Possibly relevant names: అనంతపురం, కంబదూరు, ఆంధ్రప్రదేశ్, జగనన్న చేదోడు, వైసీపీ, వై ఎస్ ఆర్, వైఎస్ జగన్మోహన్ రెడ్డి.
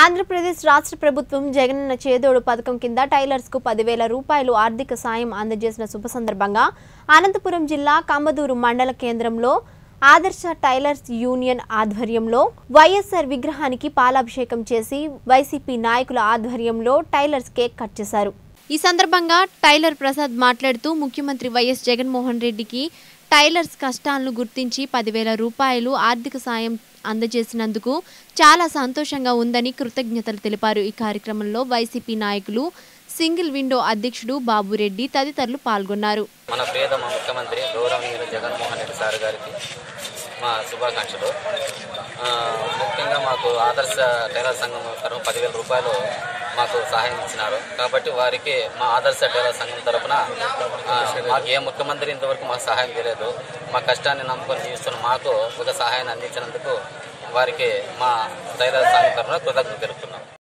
ఆంధ్రప్రదేశ్ రాష్ట్ర ప్రభుత్వం జగనన్న చేదోడు పథకం కింద టైలర్స్ కు 10,000 రూపాయలు ఆర్థిక సాయం అందజేసిన శుభ సందర్భంగా అనంతపురం జిల్లా కంబదూరు మండల కేంద్రంలో ఆదర్శ టైలర్స్ యూనియన్ ఆధ్వర్యంలో YSR విగ్రహానికి పాలాభిషేకం చేసి వైసీపీ నాయకుల ఆధ్వర్యంలో టైలర్స్ కేక్ కట్ చేశారు। ఈ సందర్భంగా టైలర్ ప్రసాద్ మాట్లాడుతూ ముఖ్యమంత్రి వైఎస్ జగన్మోహన్ రెడ్డికి టైలర్స్ కష్టాలను గుర్తించి 10,000 రూపాయలు ఆర్థిక సాయం అందజేసినందుకు చాలా సంతోషంగా ఉందని కృతజ్ఞతలు తెలిపారు। ఈ కార్యక్రమంలో వైసీపీ నాయకులు సింగిల్ విండో అధ్యక్షుడు బాబురెడ్డి తదితరులు పాల్గొన్నారు। మన ప్రియతమ ముఖ్యమంత్రి గౌరవనీయులు జగన్మోహన్ రెడ్డి సార్ గారికి మా శుభాకాంక్షలు। ముఖ్యంగా మాకు ఆదర్శ టైలర్ సంఘం తరఫున 10,000 రూపాయలు మాకు సహాయం ఇచ్చినారు కాబట్టి వారికి మా ఆదర్శ టైలర్ సంఘం తరఫున మాకు ఏ ముఖ్యమంత్రి ఇంతవరకు మాకు సహాయం చేయలేదు। మా కష్టాన్ని నమ్ముకొని జీవిస్తున్న మాకు ఒక సహాయాన్ని అందించినందుకు వారికి మా టైలర్ సంఘం తరఫున కృతజ్ఞతలు।